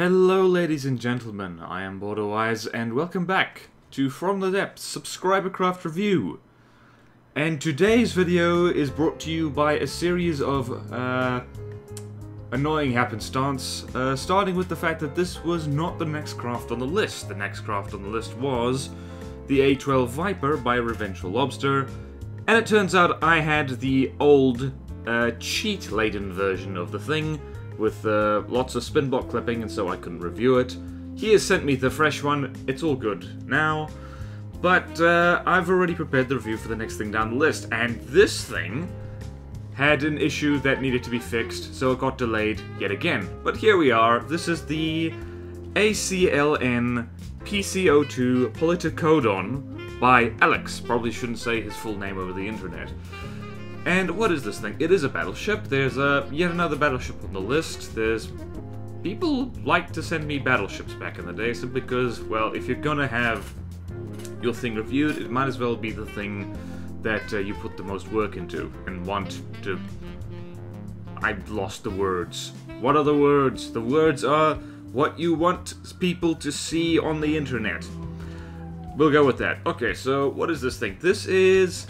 Hello ladies and gentlemen, I am Borderwise and welcome back to From the Depths Subscriber Craft Review. And today's video is brought to you by a series of annoying happenstance, starting with the fact that this was not the next craft on the list. The next craft on the list was the A12 Viper by Revengeful Lobster, and it turns out I had the old cheat-laden version of the thing, with lots of spin block clipping, and so I couldn't review it. He has sent me the fresh one, it's all good now, but I've already prepared the review for the next thing down the list, and this thing had an issue that needed to be fixed, so it got delayed yet again. But here we are, this is the ACLN BC02 Polytychodon by Alex. Probably shouldn't say his full name over the internet. And what is this thing? It is a battleship. There's yet another battleship on the list. People like to send me battleships back in the day, so because, well, if you're gonna have your thing reviewed, it might as well be the thing that you put the most work into and want to... I've lost the words. What are the words? The words are what you want people to see on the internet. We'll go with that. Okay, so what is this thing? This is...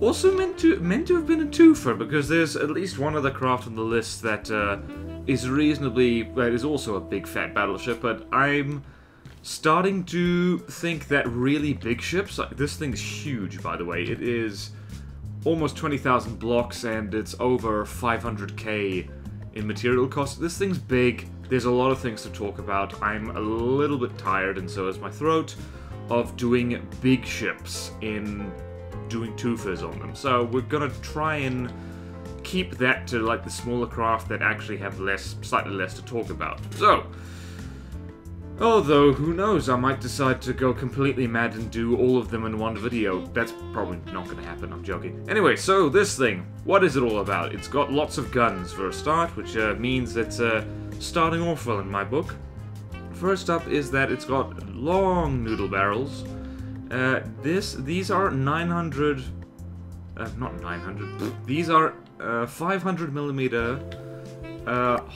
also meant to have been a twofer, because there's at least one other craft on the list that is also a big fat battleship, but I'm starting to think that really big ships, like this thing's huge by the way, it is almost 20,000 blocks and it's over 500k in material cost. This thing's big, there's a lot of things to talk about, I'm a little bit tired and so is my throat of doing big ships in... doing twofers on them, so we're gonna try and keep that to like the smaller craft that actually have slightly less to talk about. So, although who knows, I might decide to go completely mad and do all of them in one video. That's probably not gonna happen, I'm joking. Anyway, so this thing, what is it all about? It's got lots of guns for a start, which means it's starting off well in my book. First up is that it's got long noodle barrels. These are 500mm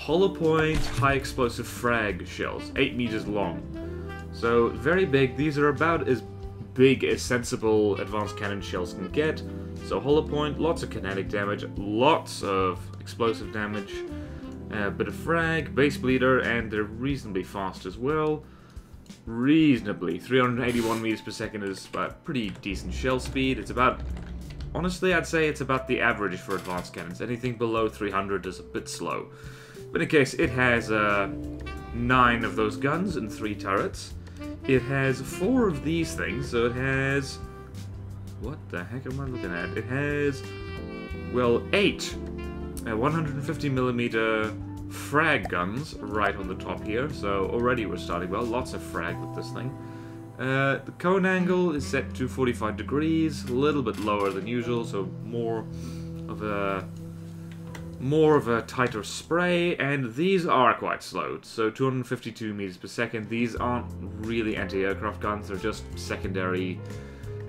hollow point high explosive frag shells, 8 meters long. So very big, these are about as big as sensible advanced cannon shells can get. So hollow point, lots of kinetic damage, lots of explosive damage, a bit of frag, base bleeder, and they're reasonably fast as well. 381 meters per second is pretty decent shell speed. It's about, honestly, I'd say it's about the average for advanced cannons. Anything below 300 is a bit slow. But in case, it has 9 of those guns and 3 turrets. It has 4 of these things, so it has... what the heck am I looking at? It has, well, 8 150mm frag guns right on the top here, so already we're starting well. Lots of frag with this thing. The cone angle is set to 45 degrees, a little bit lower than usual, so more of a tighter spray, and these are quite slow, so 252 meters per second. These aren't really anti-aircraft guns, they're just secondary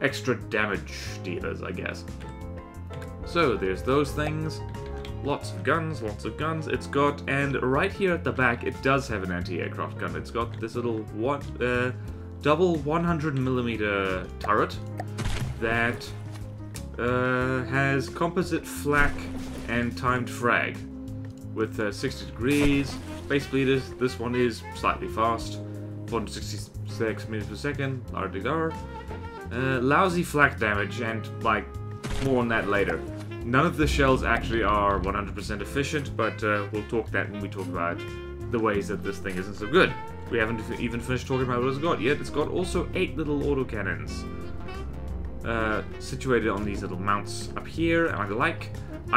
extra damage dealers, I guess. So there's those things. Lots of guns, lots of guns. It's got, and right here at the back, it does have an anti-aircraft gun. It's got this little double 100mm turret that has composite flak and timed frag with 60 degrees, base bleeders. This one is slightly fast, 466 meters per second, RDR. Lousy flak damage, and like more on that later. None of the shells actually are 100% efficient, but we'll talk that when we talk about the ways that this thing isn't so good. We haven't even finished talking about what it's got yet. It's got also 8 little autocannons situated on these little mounts up here, and I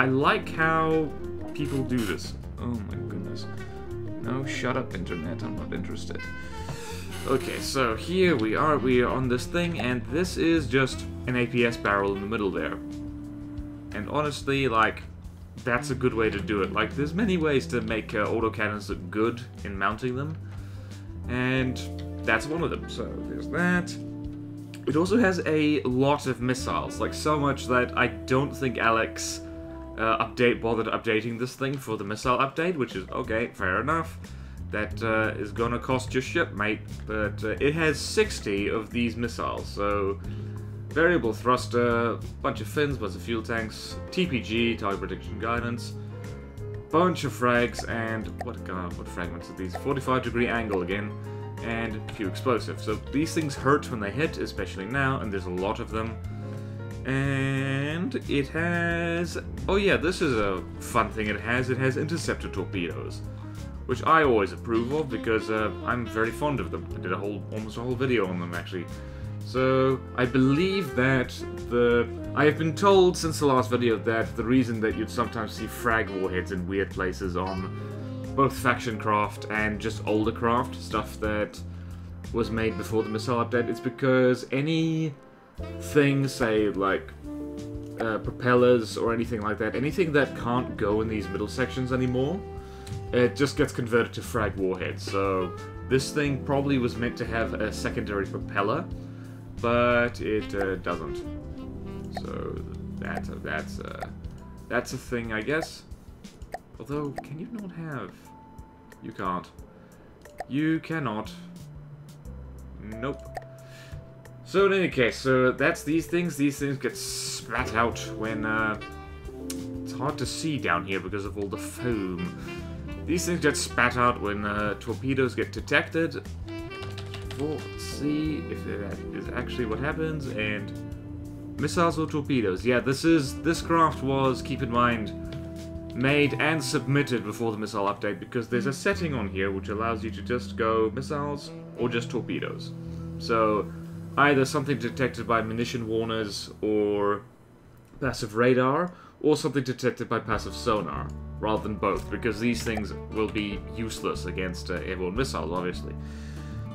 like how people do this. Oh my goodness. No, shut up internet, I'm not interested. Okay, so here we are on this thing, and this is just an APS barrel in the middle there. And honestly, like, that's a good way to do it. Like, there's many ways to make autocannons look good in mounting them, and that's one of them, so there's that. It also has a lot of missiles, like so much that I don't think Alex bothered updating this thing for the missile update, which is okay, fair enough. That is gonna cost your shipmate, but it has 60 of these missiles, so variable thruster, bunch of fins, bunch of fuel tanks, TPG, target prediction guidance, bunch of frags, and what fragments are these? 45-degree angle again, and a few explosives. So these things hurt when they hit, especially now, and there's a lot of them. And it has... oh yeah, this is a fun thing it has. It has interceptor torpedoes, which I always approve of because I'm very fond of them. I did almost a whole video on them actually. So I believe that I have been told since the last video that the reason that you'd sometimes see frag warheads in weird places on both faction craft and just older craft, stuff that was made before the missile update, it's because any thing, say like propellers or anything like that, anything that can't go in these middle sections anymore, it just gets converted to frag warheads. So this thing probably was meant to have a secondary propeller, but it doesn't. So that's a thing, I guess. Although, can you not have? You can't. You cannot. Nope. So in any case, so that's these things. These things get spat out when it's hard to see down here because of all the foam. These things get spat out when torpedoes get detected. We'll see if that is actually what happens. And missiles or torpedoes? Yeah, this craft was, keep in mind, made and submitted before the missile update because there's a setting on here which allows you to just go missiles or just torpedoes. So either something detected by munition warners or passive radar, or something detected by passive sonar, rather than both, because these things will be useless against airborne missiles, obviously.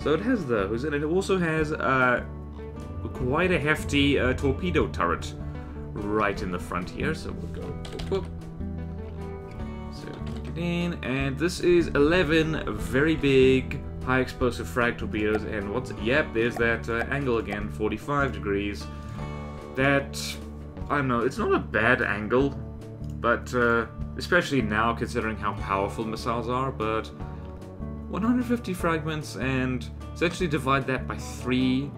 So it has those, and it also has quite a hefty torpedo turret right in the front here, so we'll go whoop, whoop. So get in, and this is 11 very big high explosive frag torpedoes, and what's... yep, there's that angle again, 45 degrees, that... I don't know, it's not a bad angle, but especially now considering how powerful missiles are, but 150 fragments, and essentially divide that by 3,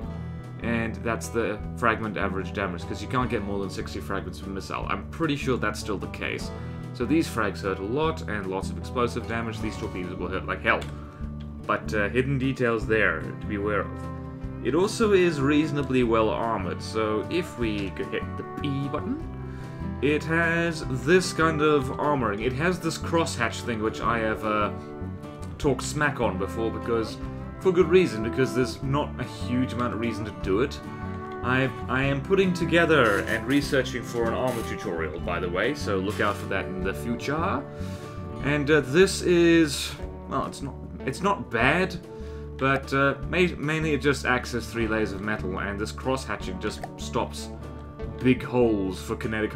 and that's the fragment average damage, because you can't get more than 60 fragments per missile. I'm pretty sure that's still the case. So these frags hurt a lot, and lots of explosive damage. These torpedoes will hurt like hell, but hidden details there to be aware of. It also is reasonably well armored, so if we could hit the B button, it has this kind of armoring. It has this crosshatch thing which I have talked smack on before, because for good reason, because there's not a huge amount of reason to do it. I am putting together and researching for an armor tutorial, by the way, so look out for that in the future. And this is... well, it's not bad. But mainly it just acts as 3 layers of metal, and this cross-hatching just stops big holes for kinetic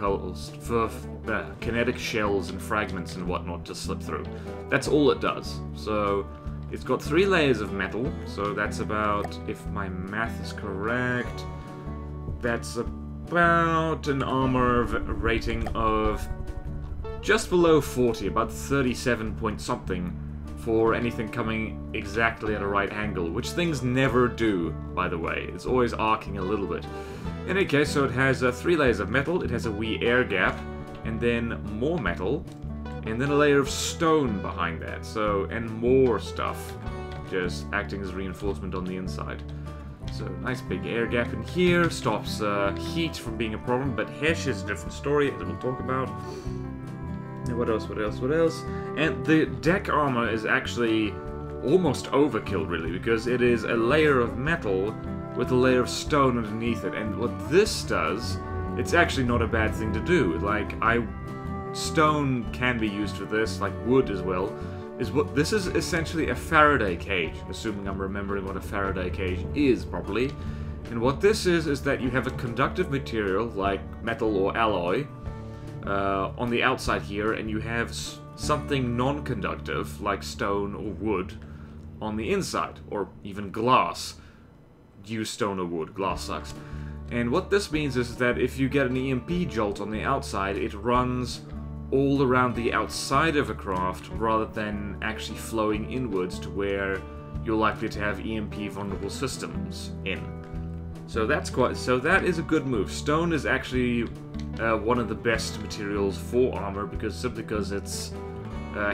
shells and fragments and whatnot to slip through. That's all it does. So it's got 3 layers of metal, so that's about, if my math is correct, that's about an armor rating of just below 40, about 37 point something. For anything coming exactly at a right angle, which things never do, by the way. It's always arcing a little bit. In any case, so it has 3 layers of metal, it has a wee air gap, and then more metal, and then a layer of stone behind that, so, and more stuff, just acting as reinforcement on the inside. So, nice big air gap in here, stops heat from being a problem, but Hesh is a different story, as we'll talk about. What else? And the deck armor is actually almost overkill, really, because it is a layer of metal with a layer of stone underneath it. And what this does, it's actually not a bad thing to do. Like, stone can be used for this, like wood as well. This is essentially a Faraday cage, assuming I'm remembering what a Faraday cage is properly. And what this is that you have a conductive material, like metal or alloy, on the outside here, and you have something non-conductive, like stone or wood, on the inside, or even glass. Use stone or wood, glass sucks. And what this means is that if you get an EMP jolt on the outside, it runs all around the outside of a craft rather than actually flowing inwards to where you're likely to have EMP vulnerable systems in. So that's quite. So that is a good move. Stone is actually one of the best materials for armor because simply because its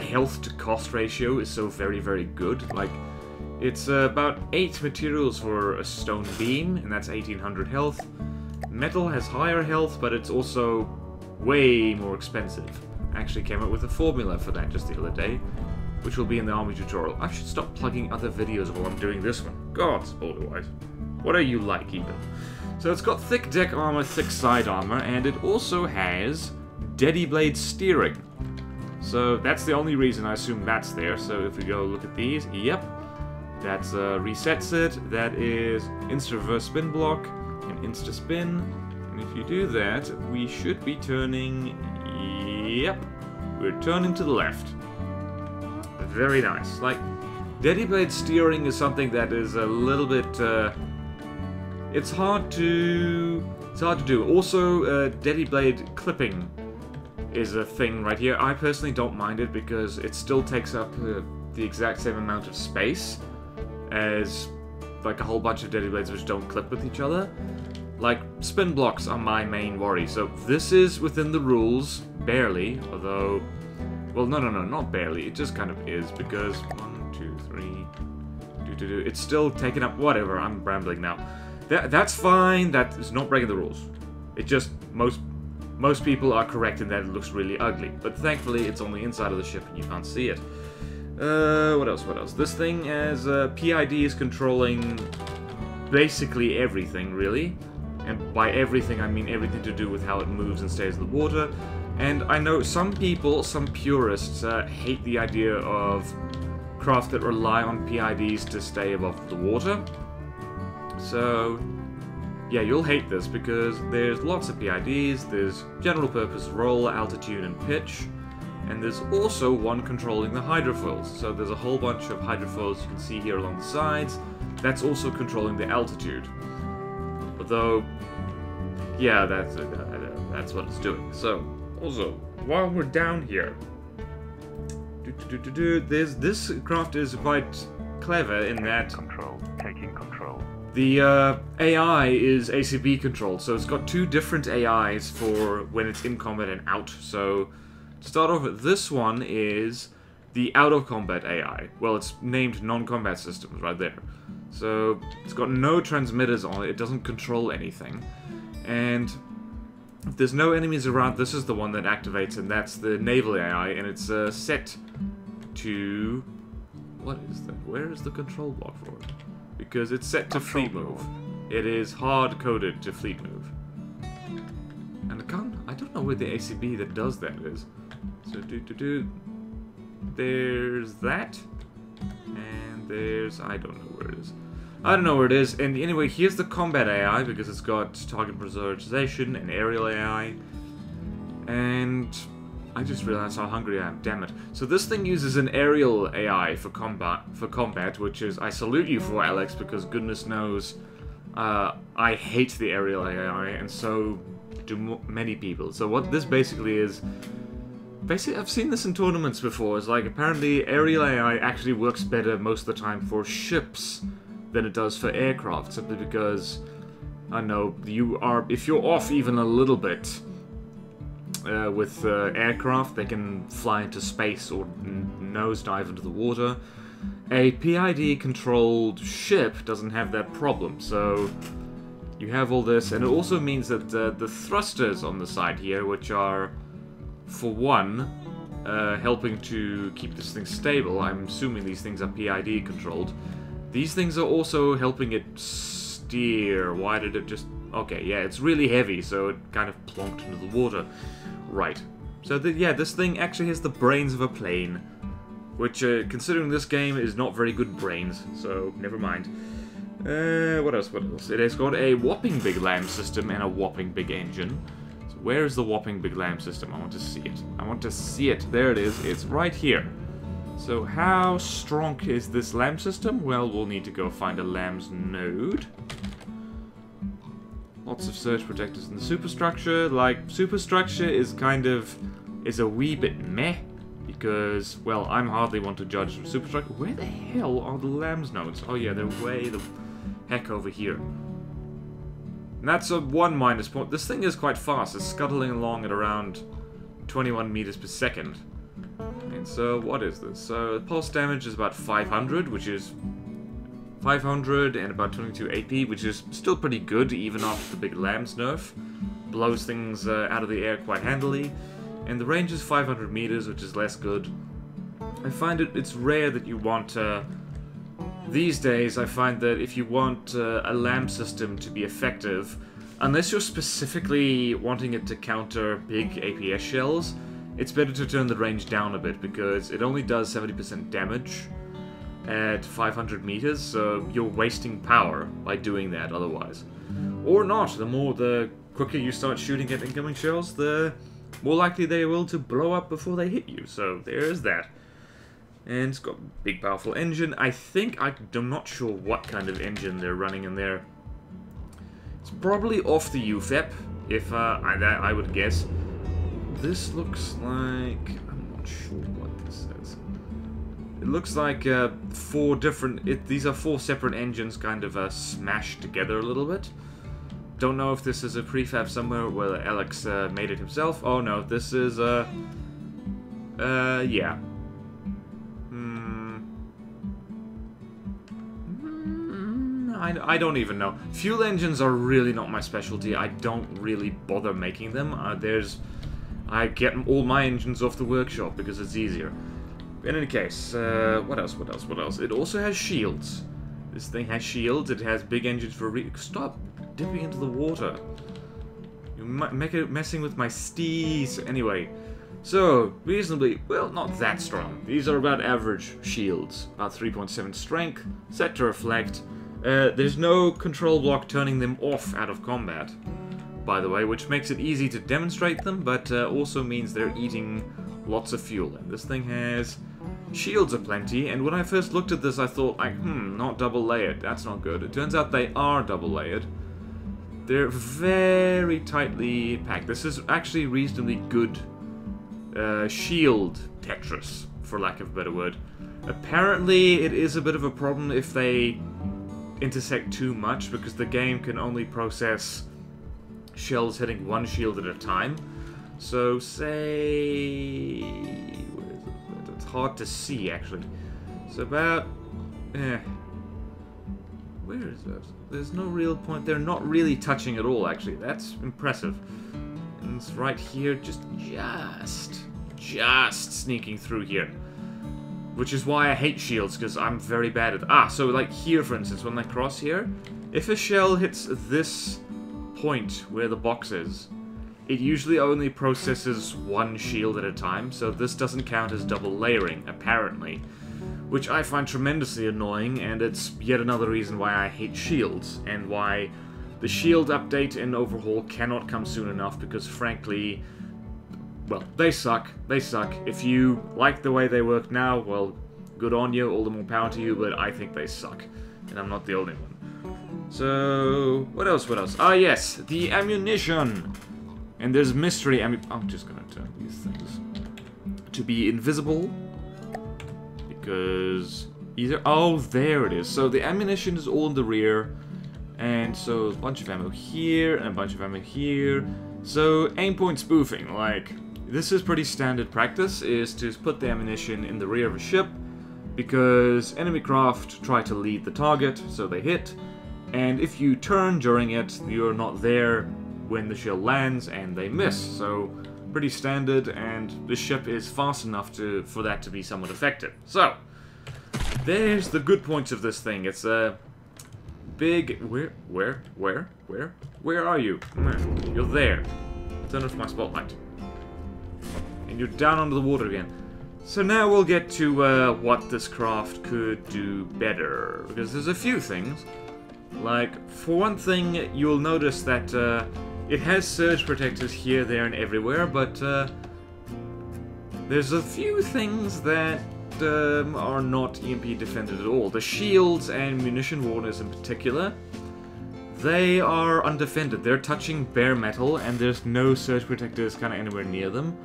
health to cost ratio is so very good. Like it's about 8 materials for a stone beam, and that's 1800 health. Metal has higher health, but it's also way more expensive. I actually came up with a formula for that just the other day, which will be in the army tutorial. I should stop plugging other videos while I'm doing this one. God, Borderwise. What are you like, even? So it's got thick deck armor, thick side armor, and it also has Deadly Blade steering. So that's the only reason I assume that's there. So if we go look at these, yep, that resets it. That is insta-reverse spin block and insta-spin. And if you do that, we should be turning, yep, we're turning to the left. Very nice. Like, Deadly Blade steering is something that is a little bit... It's hard to do. Also, Deadly Blade clipping is a thing right here. I personally don't mind it because it still takes up the exact same amount of space as like a whole bunch of Deadly Blades which don't clip with each other. Like, spin blocks are my main worry. So this is within the rules, barely, although... Well, no, not barely. It just kind of is because... 1, 2, 3... It's still taking up... Whatever, I'm rambling now. That's fine, that is not breaking the rules. It just, most people are correct in that it looks really ugly. But thankfully, it's on the inside of the ship and you can't see it. What else? This thing has, PID is controlling basically everything, really. And by everything, I mean everything to do with how it moves and stays in the water. And I know some people, some purists, hate the idea of craft that rely on PIDs to stay above the water. So, yeah, you'll hate this because there's lots of PIDs, there's general purpose roll, altitude, and pitch, and there's also one controlling the hydrofoils. So there's a whole bunch of hydrofoils you can see here along the sides. That's also controlling the altitude. Although, yeah, that's what it's doing. So, also, while we're down here, this craft is quite clever in that... Taking control. The AI is ACB controlled, so it's got 2 different AIs for when it's in combat and out. So, to start off with, this one is the out-of-combat AI. Well, it's named non-combat systems right there. So, it's got no transmitters on it, it doesn't control anything. And if there's no enemies around, this is the one that activates, and that's the naval AI, and it's set to... What is that? Where is the control block for it? Because it's set to fleet move. It is hard-coded to fleet move. And I don't know where the ACB that does that is. So there's that. And there's... I don't know where it is. And anyway, here's the combat AI, because it's got target pressurization and aerial AI. And... I just realized how hungry I am, damn it. So this thing uses an aerial AI for combat, which is, I salute you for, Alex, because goodness knows I hate the aerial AI, and so do many people. So what this basically is, I've seen this in tournaments before, is like apparently aerial AI actually works better most of the time for ships than it does for aircraft, simply because, I know, if you're off even a little bit, with aircraft, they can fly into space or nosedive into the water. A PID-controlled ship doesn't have that problem, so you have all this, and it also means that the thrusters on the side here, which are, for one, helping to keep this thing stable, I'm assuming these things are PID-controlled, these things are also helping it steer. Why did it just... Okay, yeah, it's really heavy, so it kind of plonked into the water. Right. So, yeah, this thing actually has the brains of a plane, which, considering this game, is not very good brains, so never mind. What else? It has got a whopping big LAMS system and a whopping big engine. So where is the whopping big LAMS system? I want to see it. There it is. It's right here. So, how strong is this LAMS system? Well, we'll need to go find a LAMS node. Lots of surge protectors in the superstructure. Like, superstructure is kind of is a wee bit meh, because, well, I'm hardly one to judge Superstrike. Where the hell are the Lambs nodes? Oh yeah, they're way the heck over here. And that's a one minus point. This thing is quite fast. It's scuttling along at around 21 meters per second. And so, what is this? So, pulse damage is about 500, which is 500 and about 22 AP, which is still pretty good, even after the big Lambs nerf. Blows things out of the air quite handily. And the range is 500 meters, which is less good. I find it's rare that you want... these days, I find that if you want a LAMS system to be effective, unless you're specifically wanting it to counter big APS shells, it's better to turn the range down a bit, because it only does 70% damage at 500 meters, so you're wasting power by doing that otherwise. Or not. The quicker you start shooting at incoming shells, the more likely they will to blow up before they hit you, so there's that. And it's got a big powerful engine. I think, I'm not sure what kind of engine they're running in there. It's probably off the UFEP, if I would guess. This looks like, I'm not sure what this is. It looks like four different, these are four separate engines kind of smashed together a little bit. Don't know if this is a prefab somewhere where Alex made it himself. Oh no, this is yeah. I don't even know. Fuel engines are really not my specialty. I don't really bother making them. I get all my engines off the workshop because it's easier. In any case, what else? It also has shields. This thing has shields. It has big engines for Stop dipping into the water. You make it messing with my steez. Anyway, so reasonably, well, not that strong. These are about average shields. About 3.7 strength, set to reflect. There's no control block turning them off out of combat, by the way, which makes it easy to demonstrate them, but also means they're eating lots of fuel. And this thing has shields aplenty, and when I first looked at this I thought, like, not double layered, that's not good. It turns out they are double layered. They're very tightly packed. This is actually reasonably good shield Tetris, for lack of a better word. Apparently it is a bit of a problem if they intersect too much, because the game can only process shells hitting one shield at a time. So say... where is it? It's hard to see actually. So about... where is that? There's no real point. They're not really touching at all actually. That's impressive. And it's right here, just sneaking through here. Which is why I hate shields, because I'm very bad at... so like here, for instance, when I cross here, if a shell hits this point where the box is, it usually only processes one shield at a time, so this doesn't count as double layering, apparently. Which I find tremendously annoying, and it's yet another reason why I hate shields, and why the shield update and overhaul cannot come soon enough, because frankly... well, they suck. They suck. If you like the way they work now, well, good on you. All the more power to you, but I think they suck. And I'm not the only one. So, what else? Ah, yes, the ammunition. And there's mystery I'm just gonna turn these things to be invisible. Because either... oh, there it is. So the ammunition is all in the rear. And so a bunch of ammo here, and a bunch of ammo here. So, aim point spoofing, like... this is pretty standard practice, is to put the ammunition in the rear of a ship, because enemy craft try to lead the target, so they hit, and if you turn during it, you're not there when the shell lands, and they miss, so pretty standard, and the ship is fast enough for that to be somewhat effective. So, there's the good points of this thing. It's a big... where are you? You're there. Turn off my spotlight. And you're down under the water again. So now we'll get to what this craft could do better, because there's a few things. Like, for one thing, you'll notice that it has surge protectors here, there, and everywhere, but there's a few things that are not EMP defended at all. The shields and munition warners in particular, they are undefended. They're touching bare metal, and there's no surge protectors kind of anywhere near them.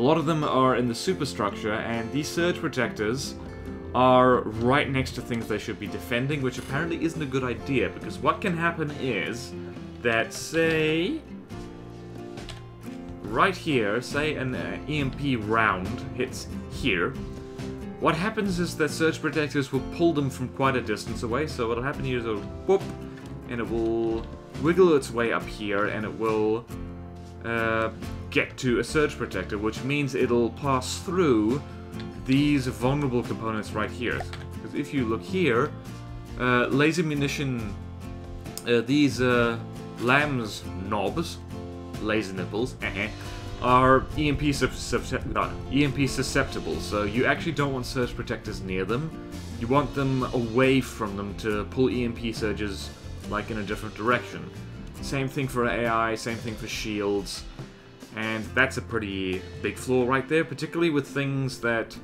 A lot of them are in the superstructure, and these surge protectors are right next to things they should be defending, which apparently isn't a good idea, because what can happen is that, say, right here, say an EMP round hits here, what happens is that surge protectors will pull them from quite a distance away, so what'll happen here is it'll whoop, and it will wiggle its way up here, and it will get to a surge protector, which means it'll pass through these vulnerable components right here. Because if you look here, laser munition, these LAMS knobs, laser nipples, are EMP susceptible, so you actually don't want surge protectors near them. You want them away from them to pull EMP surges like in a different direction. Same thing for AI, same thing for shields, and that's a pretty big flaw right there, particularly with things that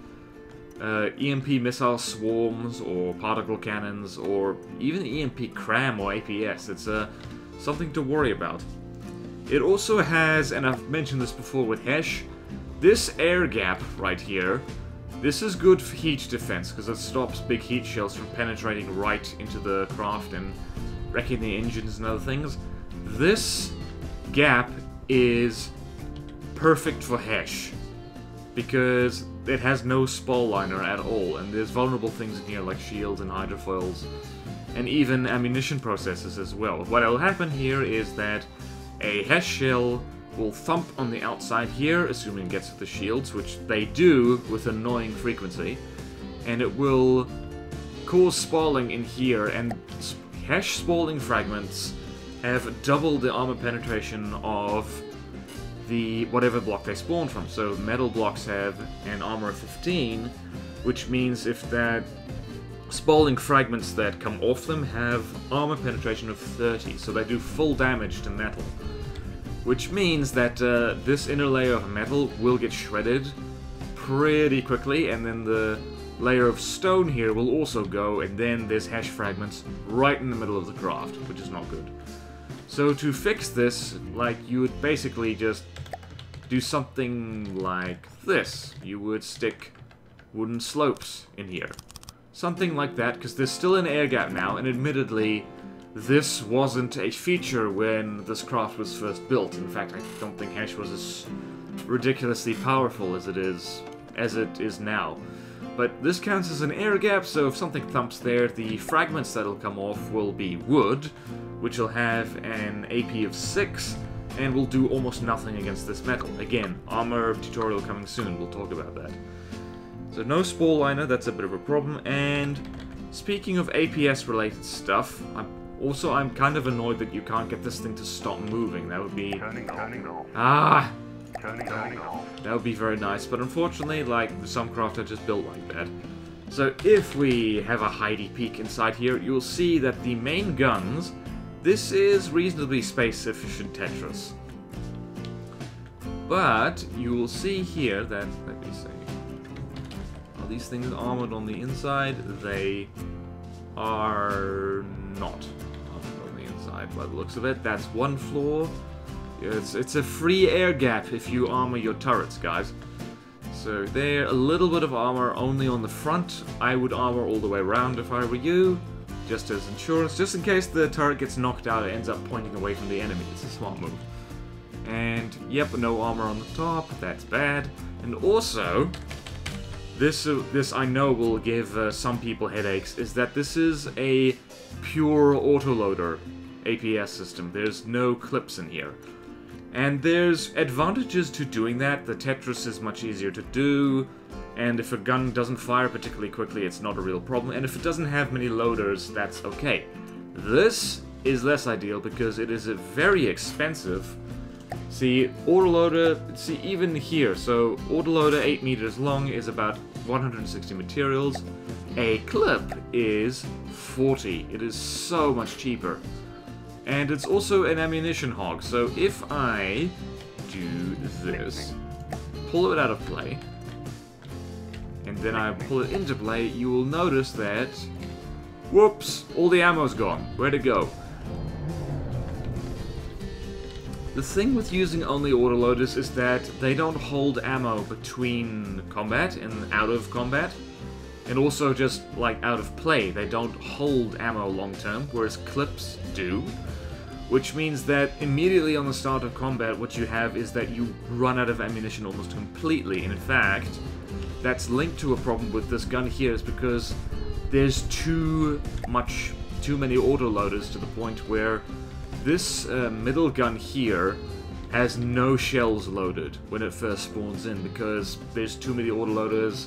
EMP missile swarms or particle cannons or even EMP cram or APS. It's something to worry about. It also has, and I've mentioned this before with Hesh, this air gap right here. This is good for heat defense because it stops big heat shells from penetrating right into the craft and wrecking the engines and other things. This gap is perfect for Hesh because it has no spall liner at all, and there's vulnerable things in here like shields and hydrofoils and even ammunition processors as well. What will happen here is that a Hesh shell will thump on the outside here, assuming it gets to the shields, which they do with annoying frequency, and it will cause spalling in here, and Hesh spalling fragments have double the armor penetration of the whatever block they spawn from. So metal blocks have an armor of 15, which means if that spalling fragments that come off them have armor penetration of 30, so they do full damage to metal. Which means that this inner layer of metal will get shredded pretty quickly, and then the layer of stone here will also go, and then there's Hesh fragments right in the middle of the craft, which is not good. So to fix this, like, you would basically just do something like this. You would stick wooden slopes in here. Something like that, because there's still an air gap now, and admittedly, this wasn't a feature when this craft was first built. In fact, I don't think Hesh was as ridiculously powerful as it is now. But this counts as an air gap, so if something thumps there, the fragments that'll come off will be wood, which will have an AP of 6, and will do almost nothing against this metal. Again, armor tutorial coming soon, we'll talk about that. So no spall liner, that's a bit of a problem, and speaking of APS related stuff, I'm kind of annoyed that you can't get this thing to stop moving. That would be... that would be very nice, but unfortunately, like, some craft are just built like that. So if we have a hidey peek inside here, you'll see that the main guns, this is reasonably space efficient Tetris. But you will see here that, let me see. These things armored on the inside, they are not armored on the inside by the looks of it. That's one flaw. It's a free air gap if you armor your turrets, guys. So they're a little bit of armor only on the front. I would armor all the way around if I were you, just as insurance, just in case the turret gets knocked out, it ends up pointing away from the enemy. It's a smart move. And yep, no armor on the top, that's bad. And also, This I know will give some people headaches, is that this is a pure autoloader APS system. There's no clips in here. And there's advantages to doing that. The Tetris is much easier to do, and if a gun doesn't fire particularly quickly, it's not a real problem. And if it doesn't have many loaders, that's okay. This is less ideal because it is a very expensive. See, autoloader, see even here, so autoloader 8 meters long is about 160 materials. A clip is 40. It is so much cheaper. And it's also an ammunition hog, so if I do this, pull it out of play, and then I pull it into play, you will notice that, whoops, all the ammo's gone. Where'd it go? The thing with using only autoloaders is that they don't hold ammo between combat and out of combat. And also just, like, out of play, they don't hold ammo long term, whereas clips do. Which means that immediately on the start of combat, what you have is that you run out of ammunition almost completely. And in fact, that's linked to a problem with this gun here, is because there's too many autoloaders to the point where this middle gun here has no shells loaded when it first spawns in, because there's too many autoloaders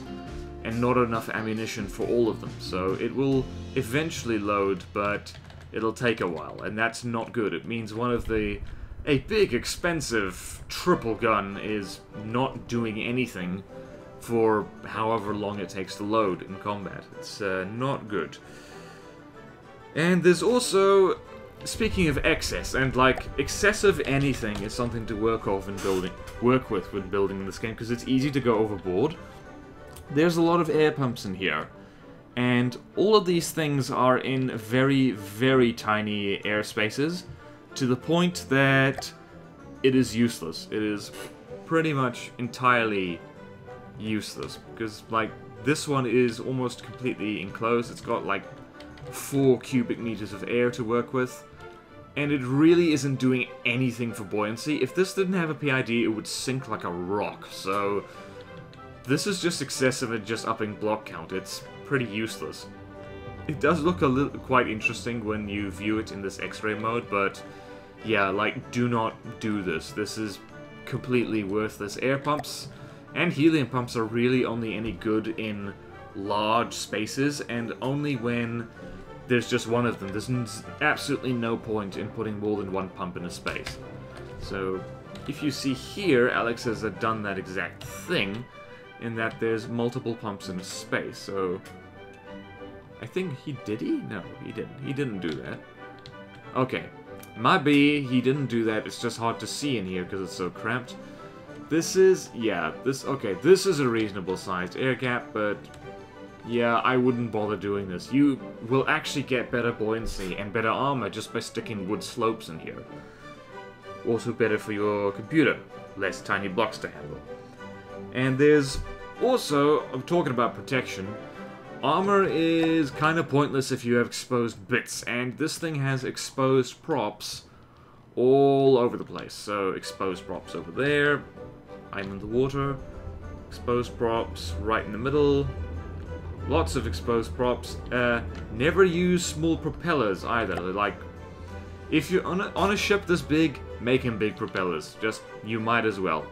and not enough ammunition for all of them. So it will eventually load, but it'll take a while, and that's not good. It means a big, expensive triple gun is not doing anything for however long it takes to load in combat. It's not good. And there's also, speaking of excess, and like, excessive anything is something to work with when building this game, because it's easy to go overboard. There's a lot of air pumps in here, and all of these things are in very, very tiny air spaces, to the point that it is useless. It is pretty much entirely useless, because, like, this one is almost completely enclosed. It's got, like, 4 cubic meters of air to work with, and it really isn't doing anything for buoyancy. If this didn't have a PID, it would sink like a rock, so this is just excessive at just upping block count. It's pretty useless. It does look a little quite interesting when you view it in this X-ray mode, but yeah, like, do not do this. This is completely worthless. Air pumps and helium pumps are really only any good in large spaces, and only when there's just one of them. There's absolutely no point in putting more than one pump in a space. So if you see here, Alex has done that exact thing, in that there's multiple pumps in a space, so I think No, he didn't. He didn't do that. Okay. Might be he didn't do that. It's just hard to see in here because it's so cramped. This is... yeah, this... okay, this is a reasonable sized air gap, but yeah, I wouldn't bother doing this. You will actually get better buoyancy and better armor just by sticking wood slopes in here. Also better for your computer. Less tiny blocks to handle. And there's also, I'm talking about protection, armor is kind of pointless if you have exposed bits, and this thing has exposed props all over the place. So exposed props over there, I'm in the water, exposed props right in the middle, lots of exposed props. Never use small propellers either. Like, if you're on a ship this big, make them big propellers, just, you might as well.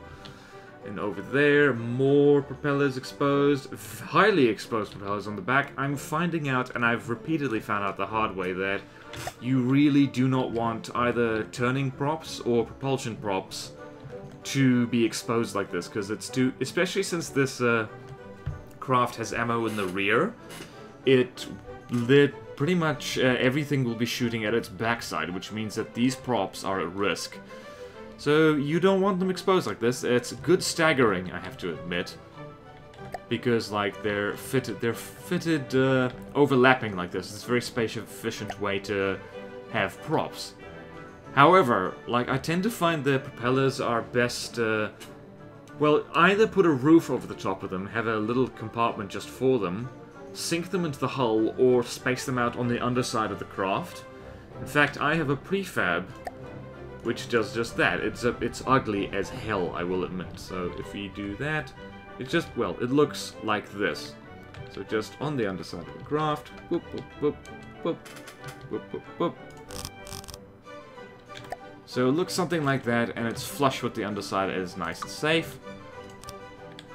And over there, more propellers exposed, highly exposed propellers on the back. I'm finding out, and I've repeatedly found out the hard way, that you really do not want either turning props or propulsion props to be exposed like this, because it's too... especially since this craft has ammo in the rear, pretty much everything will be shooting at its backside, which means that these props are at risk. So you don't want them exposed like this. It's good staggering, I have to admit, because, like, they're fitted overlapping like this. It's a very space-efficient way to have props. However, like, I tend to find the propellers are best, well, either put a roof over the top of them, have a little compartment just for them, sink them into the hull, or space them out on the underside of the craft. In fact, I have a prefab which does just that. It's ugly as hell, I will admit. So if you do that, it just, well, it looks like this. So just on the underside of the craft, whoop, whoop, whoop, whoop, whoop, whoop. So it looks something like that, and it's flush with the underside. It is nice and safe.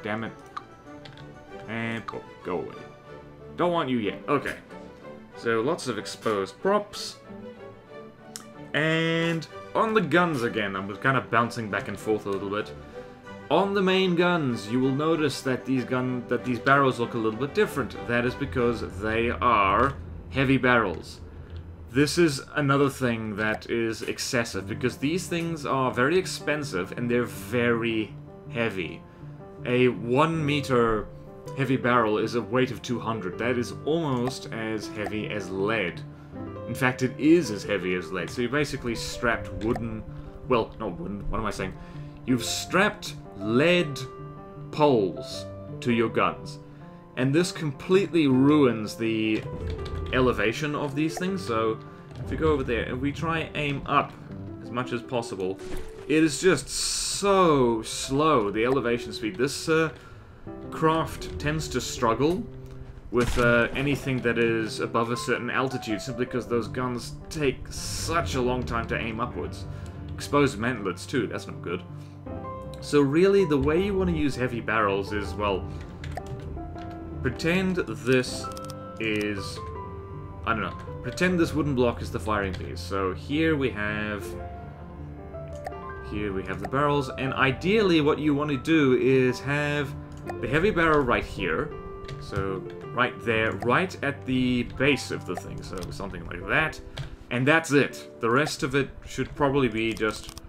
Damn it. And oh, go away. Don't want you yet. Okay. So lots of exposed props. And on the guns again, I'm kind of bouncing back and forth a little bit. On the main guns, you will notice that these barrels look a little bit different. That is because they are heavy barrels. This is another thing that is excessive, because these things are very expensive and they're very heavy. A 1 meter heavy barrel is a weight of 200. That is almost as heavy as lead. In fact, it is as heavy as lead, so you're basically strapped wooden well, no, what am I saying? You've strapped lead poles to your guns, and this completely ruins the elevation of these things. So if we go over there and we try aim up as much as possible, it is just so slow, the elevation speed. This craft tends to struggle with anything that is above a certain altitude, simply because those guns take such a long time to aim upwards. Exposed mantlets too, that's not good. So really, the way you want to use heavy barrels is, well, pretend this is, I don't know, pretend this wooden block is the firing piece. So here we have the barrels, and ideally what you want to do is have the heavy barrel right here, so right there, right at the base of the thing, so something like that, and that's it. The rest of it should probably be just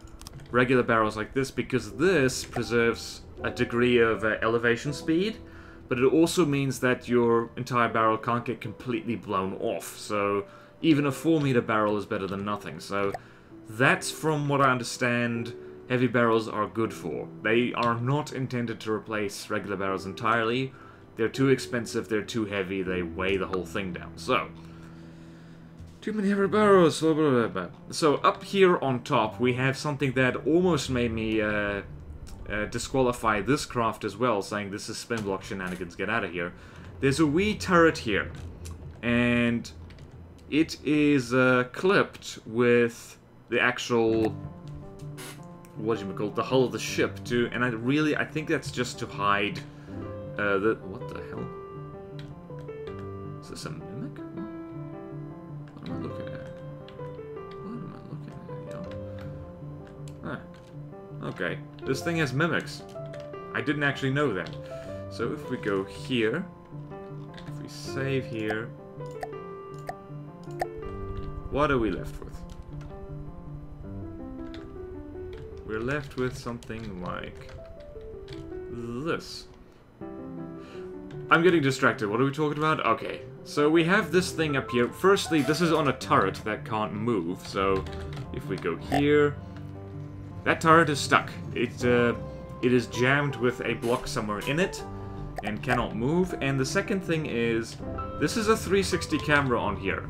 regular barrels like this, because this preserves a degree of elevation speed, but it also means that your entire barrel can't get completely blown off, so even a 4-meter barrel is better than nothing. So that's, from what I understand, heavy barrels are good for. They are not intended to replace regular barrels entirely. They're too expensive, they're too heavy, they weigh the whole thing down. So, too many heavy barrels, blah, blah, blah, blah. So up here on top, we have something that almost made me disqualify this craft as well, saying this is spin block shenanigans, get out of here. There's a wee turret here, and it is clipped with the actual, the hull of the ship too, and I think that's just to hide what the hell? Is this a mimic? What am I looking at? Ah, okay, this thing has mimics. I didn't actually know that. So if we go here, if we save here, what are we left with? We're left with something like this. I'm getting distracted. What are we talking about? Okay. So we have this thing up here. Firstly, this is on a turret that can't move. So if we go here, that turret is stuck. It is jammed with a block somewhere in it and cannot move. And the second thing is, this is a 360 camera on here.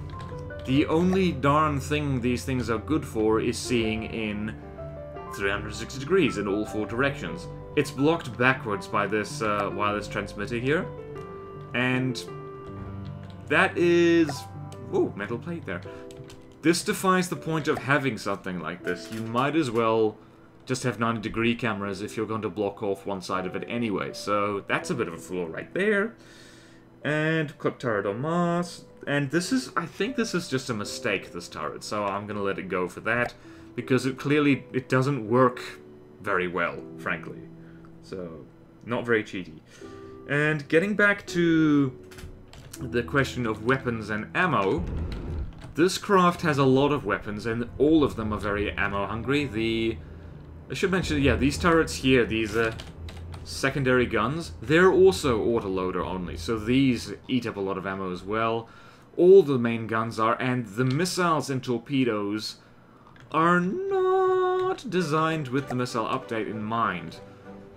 The only darn thing these things are good for is seeing in 360 degrees in all four directions. It's blocked backwards by this wireless transmitter here, and that is, ooh, metal plate there. This defies the point of having something like this. You might as well just have 90-degree cameras if you're going to block off one side of it anyway, so that's a bit of a flaw right there. And clip turret on Mars, and this is, I think this is just a mistake, this turret, so I'm gonna let it go for that, because it clearly, it doesn't work very well, frankly. So, not very cheaty. And getting back to the question of weapons and ammo, this craft has a lot of weapons, and all of them are very ammo-hungry. I should mention, yeah, these turrets here, these secondary guns, they're also autoloader only, so these eat up a lot of ammo as well. All the main guns are, and the missiles and torpedoes are not designed with the missile update in mind,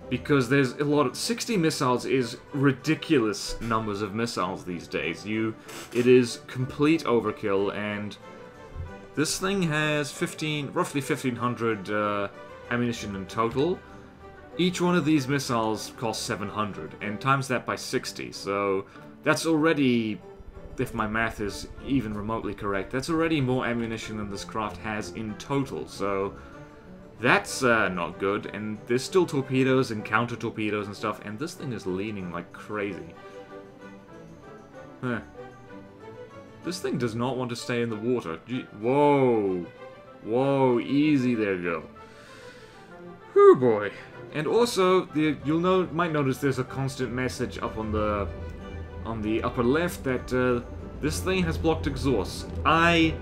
because there's a lot of 60 missiles is ridiculous numbers of missiles these days. It is complete overkill, and this thing has roughly 1,500 ammunition in total. Each one of these missiles costs 700, and times that by 60, so that's already, if my math is even remotely correct, that's already more ammunition than this craft has in total, so that's not good. And there's still torpedoes and counter-torpedoes and stuff, and this thing is leaning like crazy. Huh. This thing does not want to stay in the water. Whoa! Whoa, easy there, girl. Oh boy. And also, might notice there's a constant message up on the upper left that this thing has blocked exhausts. I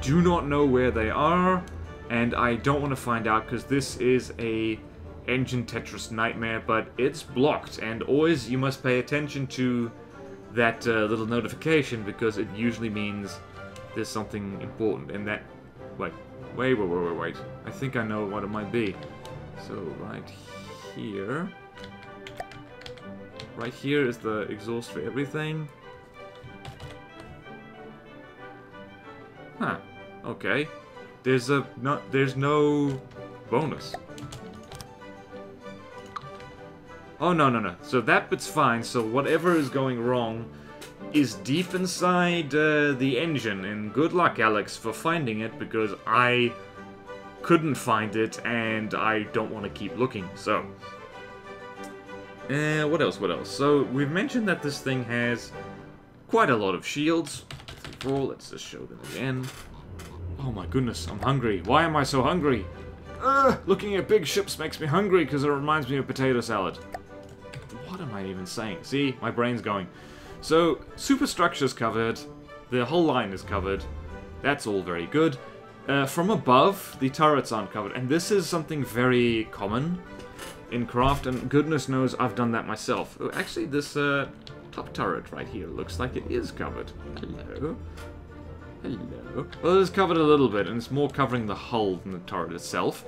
do not know where they are, and I don't want to find out, because this is a engine Tetris nightmare, but it's blocked, and always you must pay attention to that little notification, because it usually means there's something important, and that, like, Wait. I think I know what it might be. So right here. Right here is the exhaust for everything. Huh. Okay. There's no bonus. Oh no. So that bit's fine. So whatever is going wrong is deep inside the engine, and good luck, Alex, for finding it, because I couldn't find it and I don't want to keep looking. So what else? So we've mentioned that this thing has quite a lot of shields. Let's just show them again. Oh my goodness, I'm hungry. Why am I so hungry? Looking at big ships makes me hungry because it reminds me of potato salad. What am I even saying? See, my brain's going. So, superstructure's covered, the whole line is covered, that's all very good. From above, the turrets aren't covered, and this is something very common in craft, and goodness knows I've done that myself. Oh, actually, this top turret right here looks like it is covered. Hello. Hello. Well, it is covered a little bit, and it's more covering the hull than the turret itself.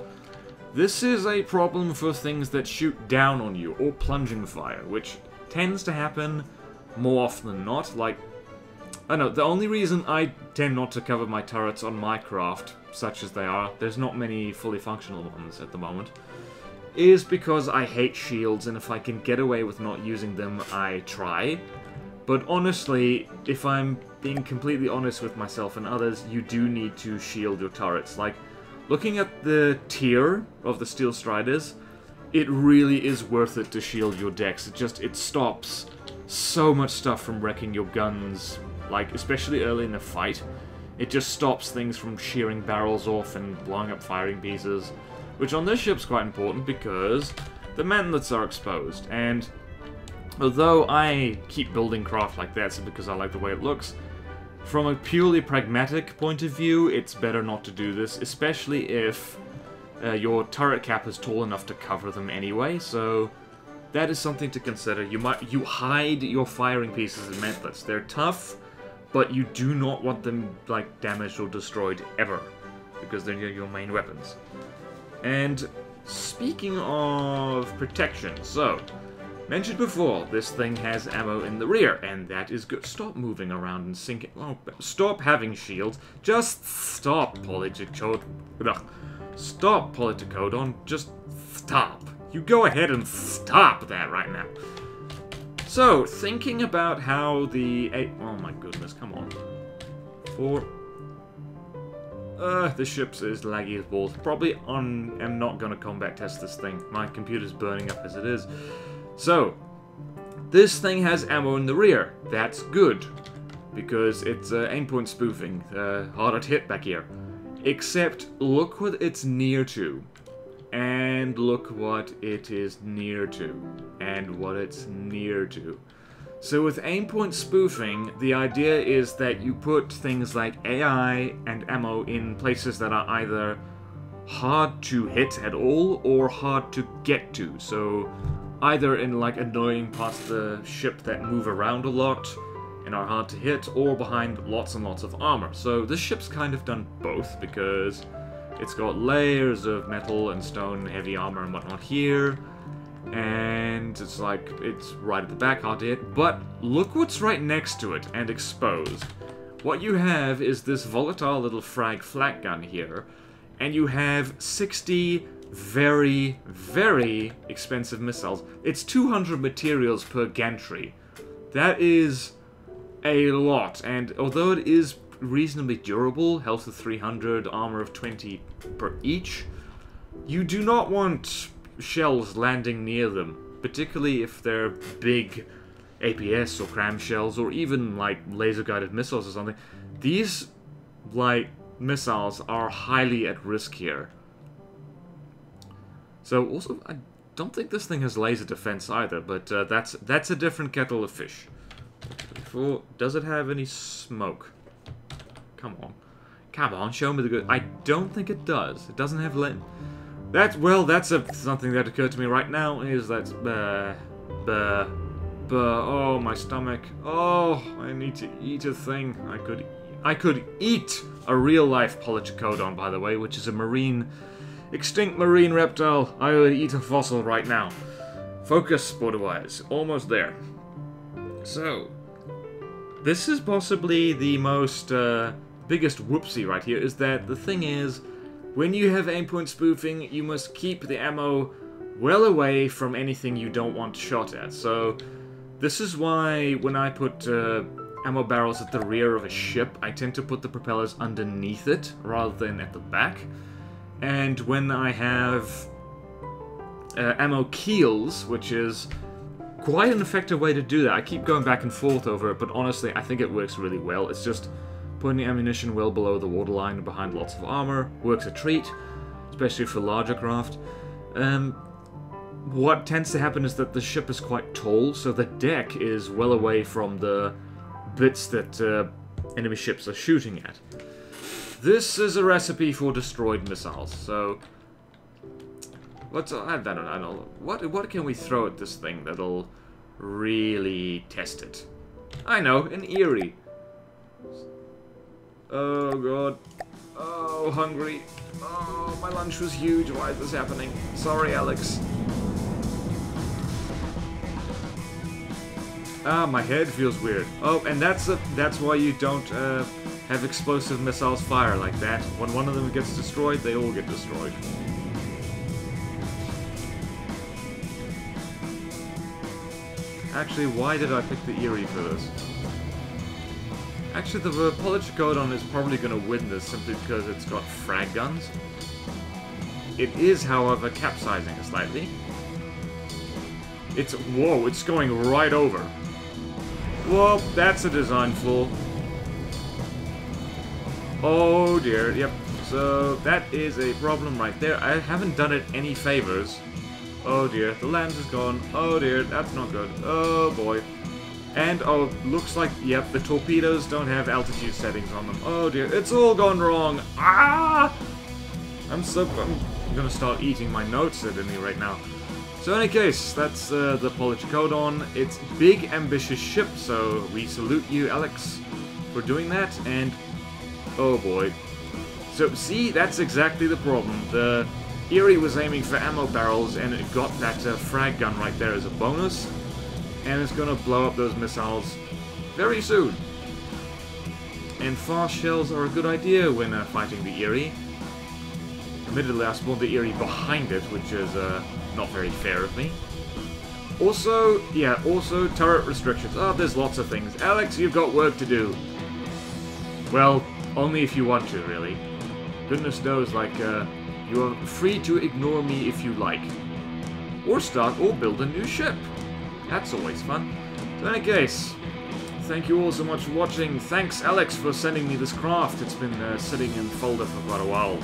This is a problem for things that shoot down on you, or plunging fire, which tends to happen more often than not. Like, I don't know, the only reason I tend not to cover my turrets on my craft, such as they are, there's not many fully functional ones at the moment, is because I hate shields, and if I can get away with not using them, I try. But honestly, if I'm being completely honest with myself and others, you do need to shield your turrets. Like, looking at the tier of the Steel Striders, it really is worth it to shield your decks. It stops so much stuff from wrecking your guns, like, especially early in the fight. It just stops things from shearing barrels off and blowing up firing pieces, which on this ship's quite important because the mantlets are exposed. And although I keep building craft like that so because I like the way it looks, from a purely pragmatic point of view, it's better not to do this, especially if your turret cap is tall enough to cover them anyway, so that is something to consider. You hide your firing pieces in mantlets. They're tough, but you do not want them, like, damaged or destroyed ever, because they're your main weapons. And speaking of protection, so mentioned before, this thing has ammo in the rear, and that is good. Stop moving around and sinking. Oh, stop having shields. Just stop, Polytychodon. Stop, Polytychodon. Just stop. You go ahead and stop that right now. So, thinking about how the oh my goodness, come on. The ship's is laggy as balls. Probably am not going to combat test this thing. My computer's burning up as it is. So, this thing has ammo in the rear. That's good, because it's aimpoint spoofing. Harder to hit back here. Except, look what it's near to. And look what it is near to. And what it's near to. So with aimpoint spoofing, the idea is that you put things like AI and ammo in places that are either hard to hit at all or hard to get to. So either in like annoying parts of the ship that move around a lot and are hard to hit, or behind lots and lots of armor. So this ship's kind of done both because it's got layers of metal and stone, heavy armor and whatnot here, and it's like, it's right at the back, hard to hit, but look what's right next to it and exposed. What you have is this volatile little frag flat gun here, and you have 60 very, very expensive missiles. It's 200 materials per gantry. That is a lot, and although it is reasonably durable, health of 300, armor of 20 per each, you do not want shells landing near them, particularly if they're big APS or cram shells, or even like laser-guided missiles or something. These, like, missiles are highly at risk here. So also, I don't think this thing has laser defense either, but that's a different kettle of fish. Does it have any smoke? Come on. Come on, show me the good. I don't think it does. It doesn't have lint. That's something that occurred to me right now, is that oh, my stomach. Oh, I need to eat a thing. I could I could eat a real-life Polytychodon, by the way, which is a extinct marine reptile. I would eat a fossil right now. Focus, Borderwise. Almost there. So, this is possibly the most, biggest whoopsie right here, is that the thing is, when you have aimpoint spoofing, you must keep the ammo well away from anything you don't want shot at. So, this is why when I put ammo barrels at the rear of a ship, I tend to put the propellers underneath it rather than at the back. And when I have ammo keels, which is quite an effective way to do that. I keep going back and forth over it, but honestly, I think it works really well. It's just putting ammunition well below the waterline and behind lots of armor. Works a treat, especially for larger craft. What tends to happen is that the ship is quite tall, so the deck is well away from the bits that enemy ships are shooting at. This is a recipe for destroyed missiles, so let's, I don't know, what can we throw at this thing that'll really test it? I know, an Eerie. Oh god. Oh, hungry. Oh, my lunch was huge, why is this happening? Sorry, Alex. Ah, my head feels weird. Oh, and that's why you don't have explosive missiles fire like that. When one of them gets destroyed, they all get destroyed. Actually, why did I pick the Eerie for this? Actually, the Polytychodon is probably going to win this simply because it's got frag guns. It is, however, capsizing slightly. It's, whoa, it's going right over. Whoa, that's a design flaw. Oh dear, yep. So that is a problem right there. I haven't done it any favors. Oh dear, the LAMS is gone. Oh dear, that's not good. Oh boy. And oh, looks like, yep, the torpedoes don't have altitude settings on them. Oh dear, it's all gone wrong. Ah! I'm gonna start eating my notes at any right now. So in any case, that's the Polytychodon. It's big, ambitious ship, so we salute you, Alex, for doing that, and oh boy. So see, that's exactly the problem. The Eerie was aiming for ammo barrels, and it got that frag gun right there as a bonus, and it's gonna blow up those missiles very soon. And fast shells are a good idea when fighting the Eerie. Admittedly, I spawned the Eerie behind it, which is not very fair of me. Also, yeah, also turret restrictions. Oh, there's lots of things. Alex, you've got work to do. Well, only if you want to, really. Goodness knows, like, you are free to ignore me if you like. Or start or build a new ship. That's always fun. So in any case, thank you all so much for watching. Thanks, Alex, for sending me this craft. It's been sitting in folder for quite a while.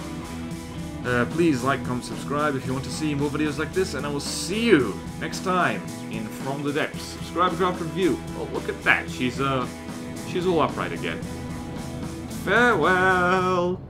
Please like, comment, subscribe if you want to see more videos like this, and I will see you next time in From the Depths. Subscribe, craft, review. Oh, look at that. She's all upright again. Farewell.